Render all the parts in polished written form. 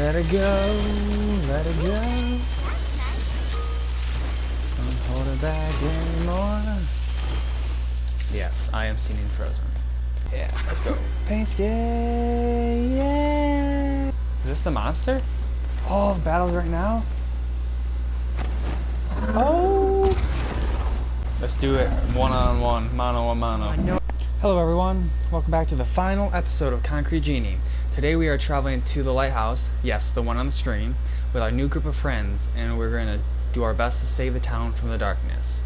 Let it go, let it go. Don't hold it back anymore. Yes, I am seen in Frozen. Yeah, let's go. Paints gay, yeah. Is this the monster? Oh, the battles right now? Oh! Let's do it one-on-one, mano-a-mano. Hello everyone, welcome back to the final episode of Concrete Genie. Today we are traveling to the lighthouse, yes, the one on the screen, with our new group of friends, and we're going to do our best to save the town from the darkness.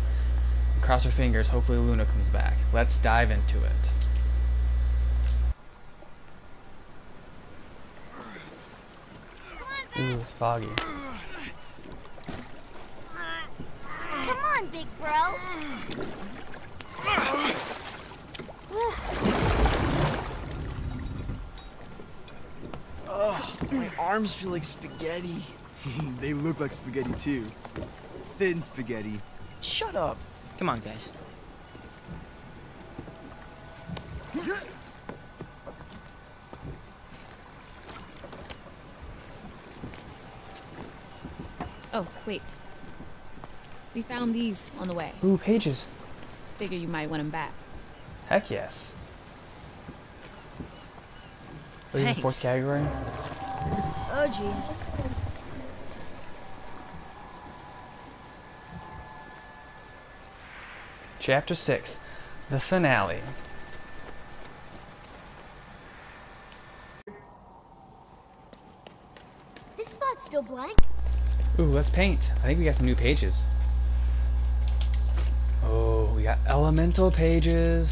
Cross our fingers, hopefully Luna comes back. Let's dive into it. Ooh, it's foggy. Come on, big bro. Oh, my arms feel like spaghetti. They look like spaghetti too. Thin spaghetti. Shut up. Come on, guys. Oh, wait. We found these on the way. Ooh, pages. Figure you might want them back. Heck yes. So here's the fourth category. Oh, jeez. Chapter 6, the finale. This spot's still blank. Ooh, let's paint. I think we got some new pages. Oh, we got elemental pages.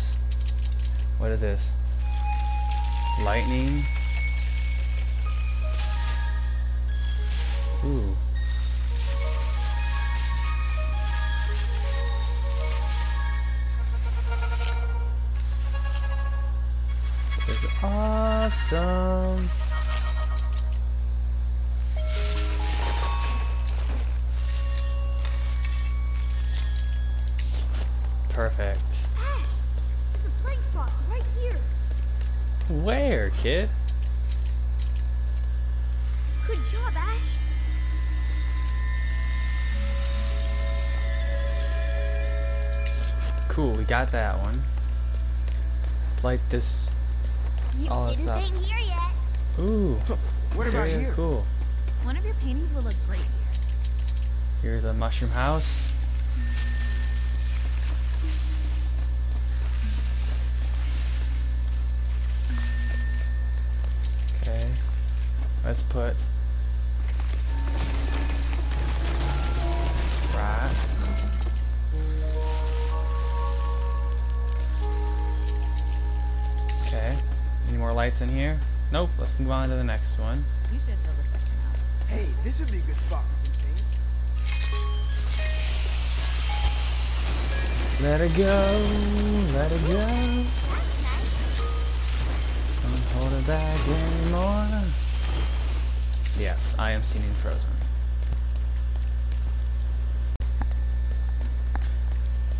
What is this? Lightning. Ooh. This is awesome. Perfect. Ash, there's a blank spot right here. Where, kid? Good job, Ash. Cool, we got that one. Light this. You all didn't paint here yet. Ooh. What about here? Cool. One of your paintings will look great here. Here's a mushroom house. Okay. Let's put rocks. Okay. Any more lights in here? Nope. Let's move on to the next one. You should build a section out. Hey, this would be a good spot for some things. Let it go. Let it go. Don't hold it back anymore. Yes, I am seen in Frozen.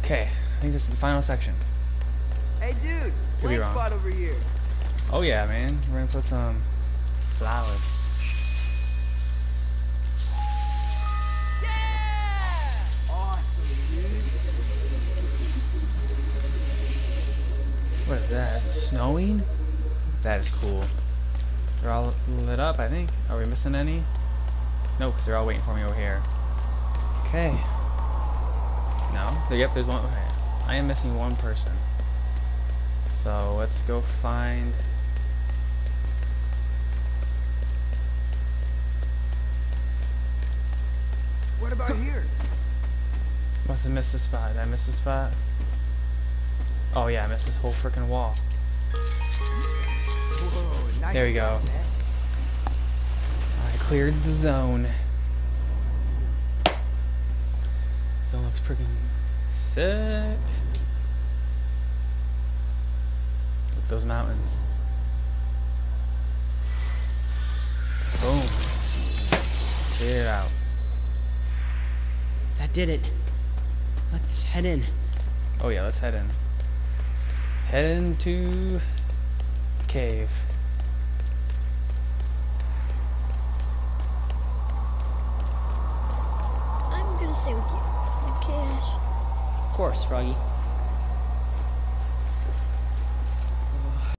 Okay, I think this is the final section. Hey, dude. Blank spot over here. Oh yeah, man. We're gonna put some flowers. Yeah! Awesome, dude. What is that? Is it snowing? That is cool. They're all lit up, I think. Are we missing any? No, because they're all waiting for me over here. Okay. No? Yep, there's one. Okay. I am missing one person. So let's go find what about here? Must have missed the spot. Did I miss the spot? Oh yeah, I missed this whole freaking wall. Whoa, nice. There we go. I cleared the zone. Zone looks freaking sick. Those mountains. Boom. Clear it out. That did it. Let's head in. Oh yeah, let's head in. Head into the cave. gonna stay with you. Okay, Ash? Of course, Froggy.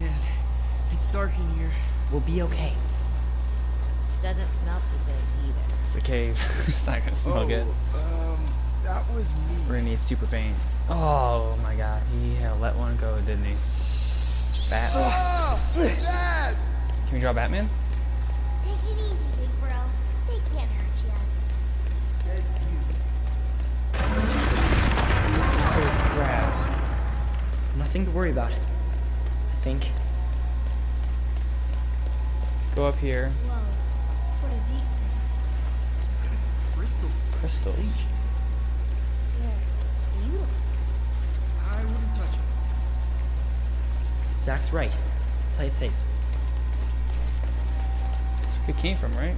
Oh, man. It's dark in here. We'll be okay. Doesn't smell too good either. It's a cave. It's not gonna smell good. That was me. We're gonna need super pain. Oh my god, he had let one go, didn't he? Batman. Oh, can we draw Batman? Take it easy, big bro. They can't hurt you. Oh crap! Nothing to worry about. I think. Let's go up here. Whoa. What are these things? Crystals. They're beautiful. I wouldn't touch them. Zach's right. Play it safe. That's where we came from, right?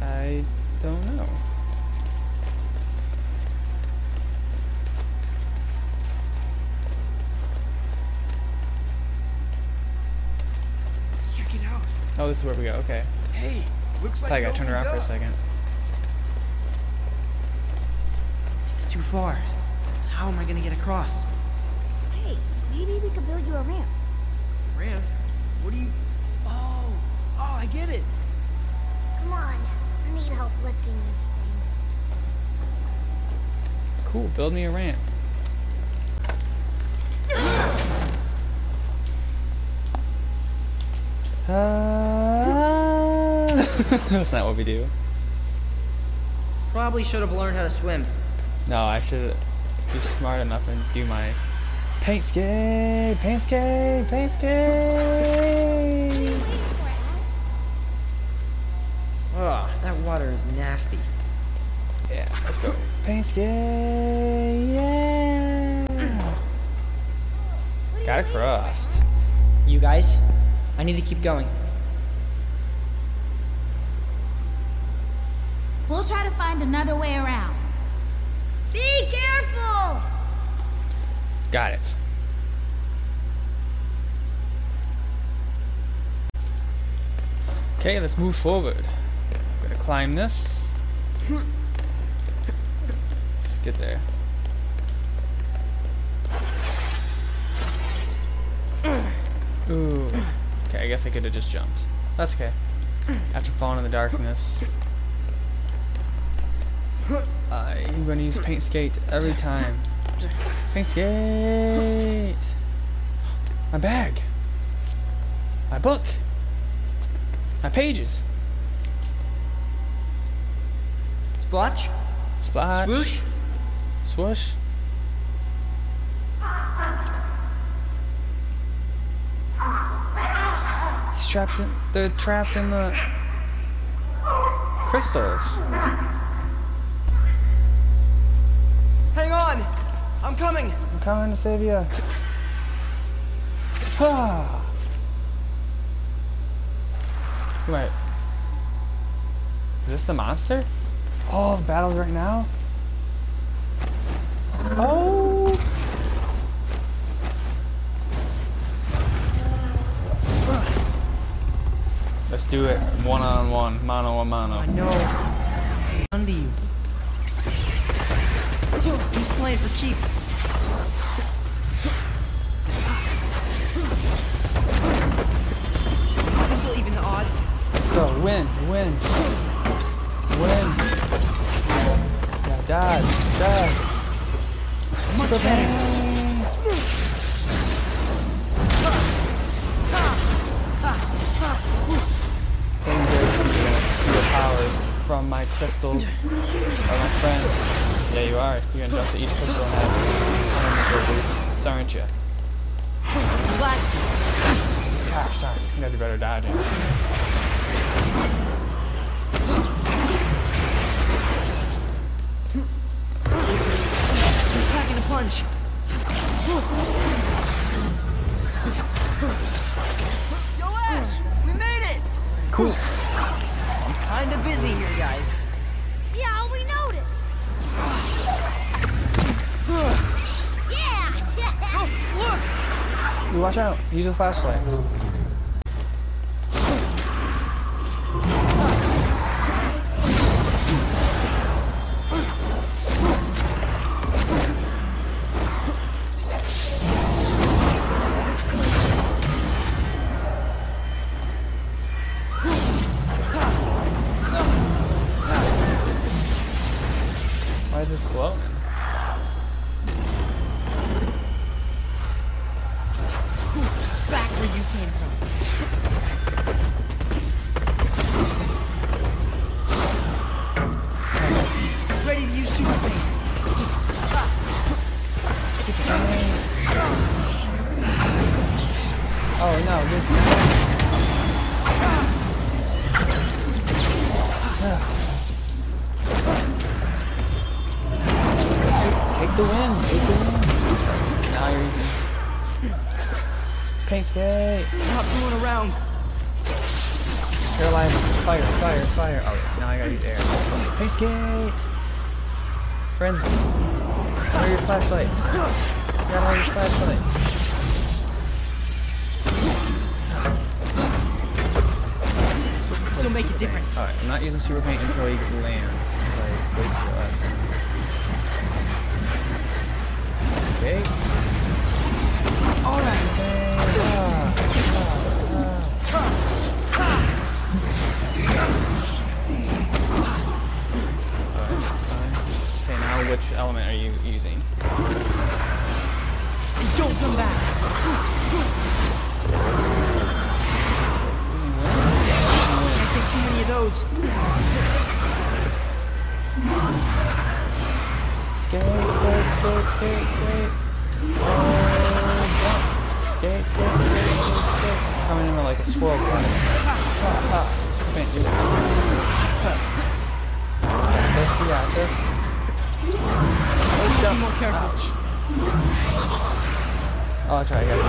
I don't know. Check it out. Oh, this is where we go. Okay. Hey, looks like I gotta turn around for a second. It's too far. How am I gonna get across? Hey, maybe we could build you a ramp. Ramp? What do you... Oh, I get it. Come on, I need help lifting this thing. Cool, build me a ramp. That's not what we do. Probably should have learned how to swim. No, I should... be smart enough and do my paint skate. Oh, that water is nasty. Yeah, let's go. Paint skate. Yeah. Got across. You guys, I need to keep going. We'll try to find another way around. Be careful! Got it. Okay, let's move forward. I'm gonna climb this. Let's get there. Ooh. Okay, I guess I could have just jumped. That's okay. After falling in the darkness. I'm gonna use paint skate every time. Paint skate! My bag! My book! My pages! Splotch! Splotch! Swoosh! Swoosh! He's trapped in... they're trapped in the... crystals! Hang on! I'm coming! I'm coming to save you. Ah. Wait. Is this the monster? Oh, the battle's right now? Oh! Let's do it. One on one. Mano a mano. I know. Under you. He's playing for keeps. This will even the odds. Let's go. Win. Now dodge. Much better. Powers from my crystals or my friends. Yeah, you are. You're gonna drop the each pistol and have some aren't you? Gosh darn, you gotta do better dodging. He's packing a punch. Yo, Ash! We made it! Cool. I'm kinda busy here, guys. Yeah, we noticed. Oh, look! Watch out! Use the flashlight. back where you came from. Ready to use super thing. Oh no, take the win, take the win. Now you're easy. Pink skate. Stop fooling around. Paralyzed. Fire, fire, fire. Oh, now I gotta use air. Pink skate. Friends, where are your flashlights? You got all your flashlights. Still make a difference. Alright, I'm not using super paint until you land. Like, wait for us. Okay. Alright. Okay, now which element are you using? Don't come back! Too many of those. Skate, skate. Oh, skate. Coming in with like a swirl climb. Be more careful. Oh, that's right. I got it.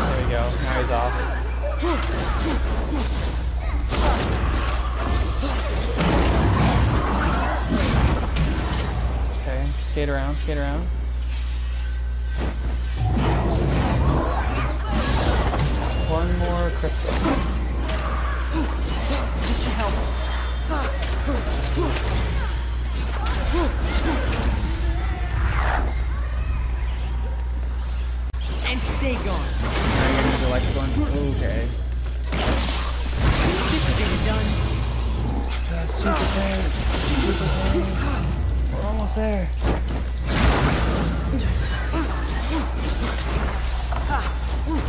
There we go, now he's off. Okay, skate around, skate around. One more crystal. This should help. And stay gone. Okay. This is getting done. Super paint. Super paint. We're almost there. Oh,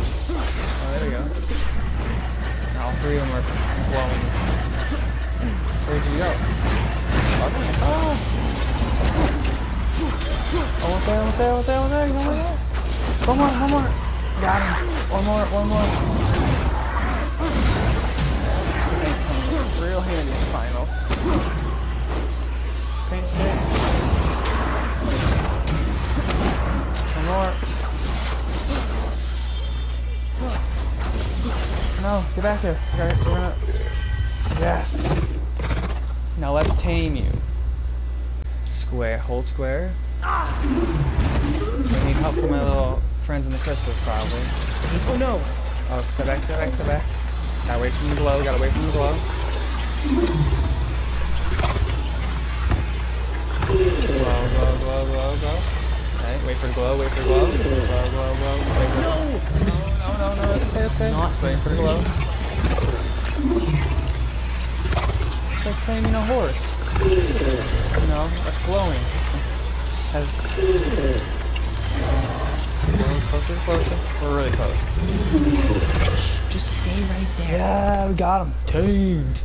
there we go. Now all three of them are glowing. Where'd you go? Oh! Almost there. One more. Got him. One more. Thanks. Real handy final. Paint stick. One more. No, get back there. We're gonna... Yes. Now let's tame you. Square. Hold square. I need help from my little... friends in the crystals, probably. Oh no! Oh, step back. Got away from the glow. Glow. Okay, wait for the glow. Glow. No, it's okay. Not waiting for the glow. They're claiming a horse. No, that's glowing. Closer. We're really close. Just stay right there. Yeah, we got him. Tamed.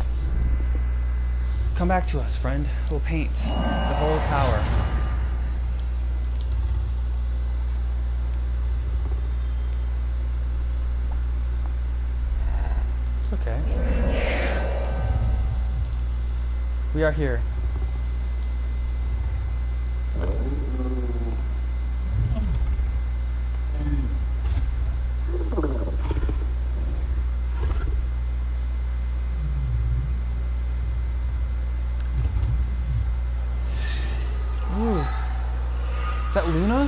Come back to us, friend. We'll paint the whole tower. It's okay. We are here. Luna?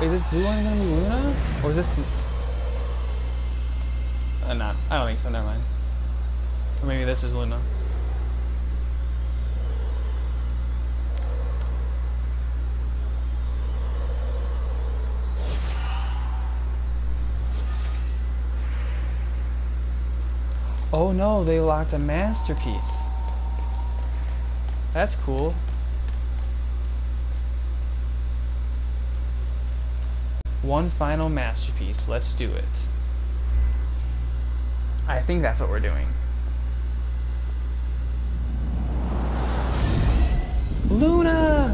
Wait, is this blue line gonna be Luna? Or is this... not. I don't think so, never mind. Or maybe this is Luna. Oh no, they locked a masterpiece. That's cool. One final masterpiece. Let's do it. I think that's what we're doing. Luna!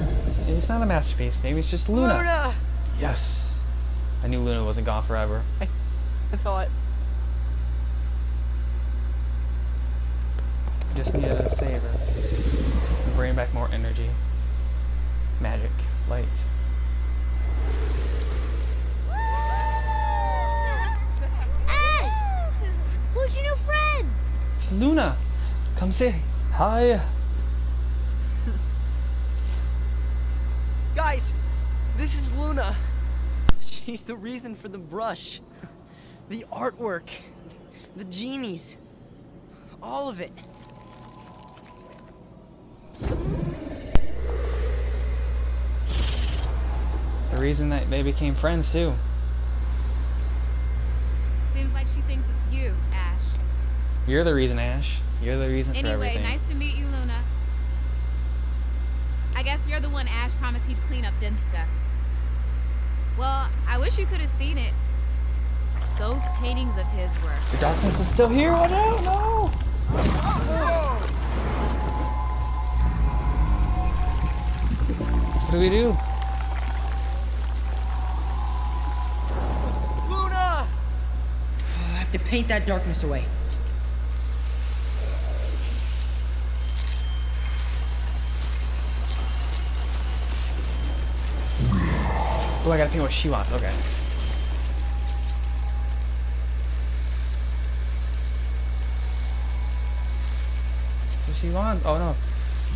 It's not a masterpiece. Maybe it's just Luna. Luna! Yes. I knew Luna wasn't gone forever. I thought. Just need to save her. Bring back more energy. Magic. Light. Ash! Who's your new friend? Luna! Come say hi. Guys, this is Luna. She's the reason for the brush, the artwork, the genies, all of it. The reason that they became friends too. Seems like she thinks it's you, Ash. You're the reason, Ash. You're the reason for everything. Anyway, nice to meet you, Luna. I guess you're the one Ash promised he'd clean up Dinska. Well, I wish you could have seen it. Those paintings of his were... The darkness is still here? Oh no, no! Oh. What do we do? Luna! I have to paint that darkness away. Oh, I gotta paint what she wants, okay. What she wants? Oh no.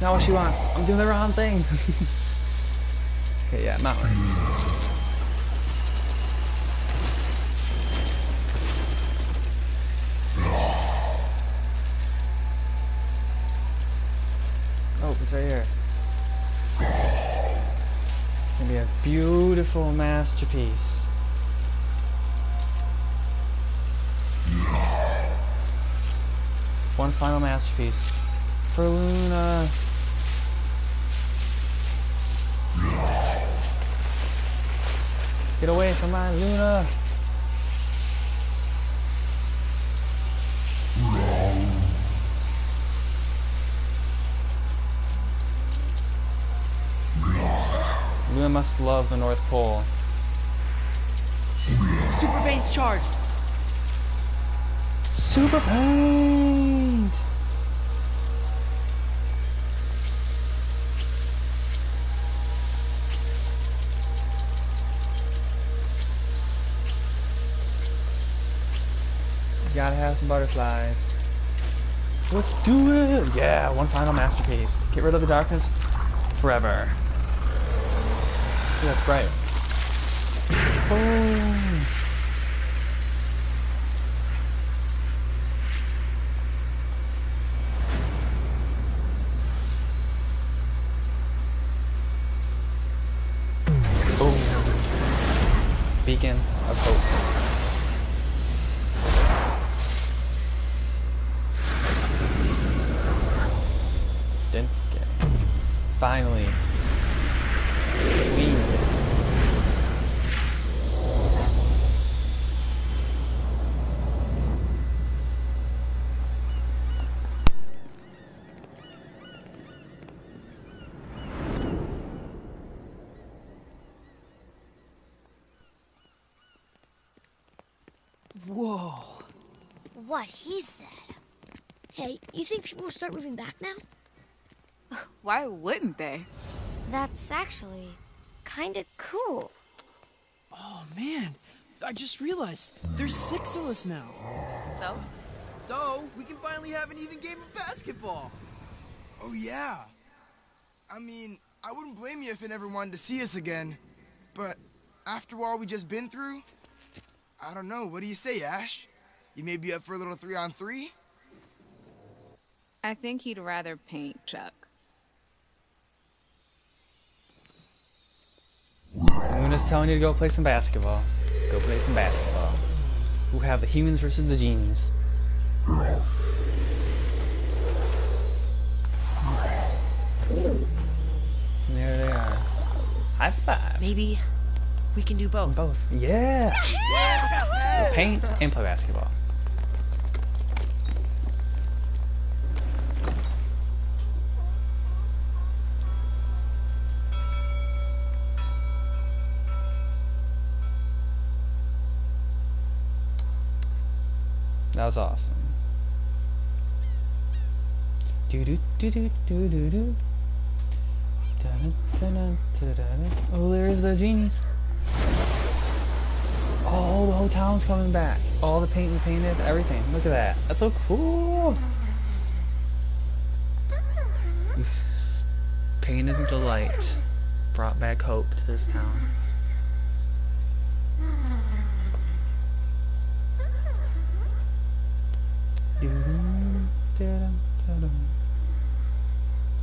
Not what she wants. I'm doing the wrong thing. Okay, yeah, not right. Oh, it's right here. It's gonna be a beautiful masterpiece. One final masterpiece for Luna. Get away from my Luna. Luna must love the North Pole. Super paint's charged. Super paint. You gotta have some butterflies. Let's do it. Yeah, one final masterpiece. Get rid of the darkness forever. That's right. Oh. Oh. Beacon of hope. Dinska. Finally. Whoa. What he said. Hey, you think people will start moving back now? Why wouldn't they? That's actually kind of cool. Oh man, I just realized there's 6 of us now. So? So we can finally have an even game of basketball. Oh yeah. I mean, I wouldn't blame you if it never wanted to see us again. But after all we just been through, I don't know. What do you say, Ash? You may be up for a little 3-on-3? I think he'd rather paint, Chuck. Luna's telling you to go play some basketball. Go play some basketball. We'll have the humans versus the genies. High five. Maybe we can do both. Both. Yeah. We'll paint and play basketball. That was awesome. Do do do do do do do. Oh, there's the genies. Oh, the whole town's coming back. All the paint we painted, everything. Look at that. That's so cool. We've painted the light, brought back hope to this town.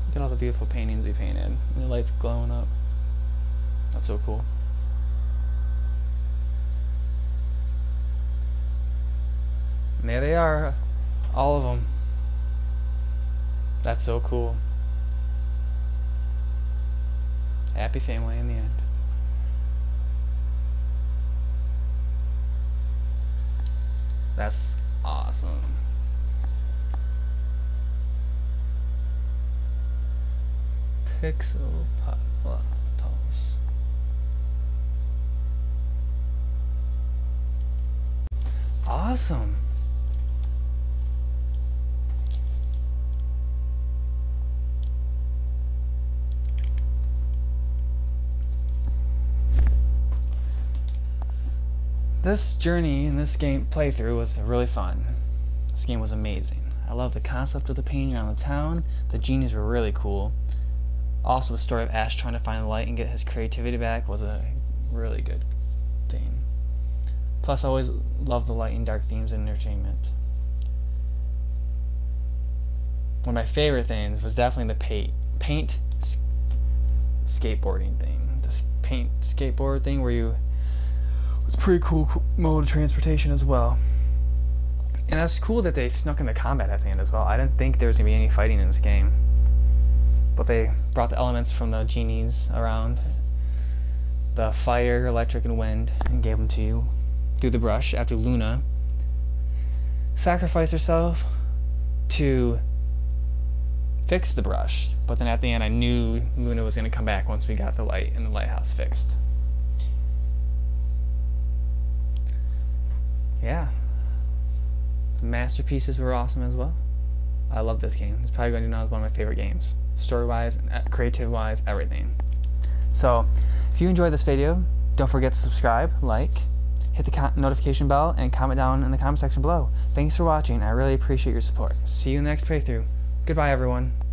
Look at all the beautiful paintings we painted. The light's glowing up. That's so cool. And there they are, all of them. That's so cool. Happy family in the end. That's awesome. Pixel pop pulse. Awesome. This journey and this game playthrough was really fun. This game was amazing. I love the concept of the painting around the town. The genies were really cool. Also, the story of Ash trying to find the light and get his creativity back was a really good thing. Plus, I always love the light and dark themes in entertainment. One of my favorite things was definitely the paint skateboarding thing. This paint skateboard thing where you... It's a pretty cool mode of transportation as well. And that's cool that they snuck into combat at the end as well. I didn't think there was going to be any fighting in this game. But they brought the elements from the genies around, the fire, electric, and wind, and gave them to you through the brush after Luna sacrificed herself to fix the brush. But then at the end, I knew Luna was going to come back once we got the light and the lighthouse fixed. Yeah, the masterpieces were awesome as well. I love this game. It's probably going to be one of my favorite games. Story-wise, creative-wise, everything. So, if you enjoyed this video, don't forget to subscribe, like, hit the notification bell, and comment down in the comment section below. Thanks for watching. I really appreciate your support. See you in the next playthrough. Goodbye, everyone.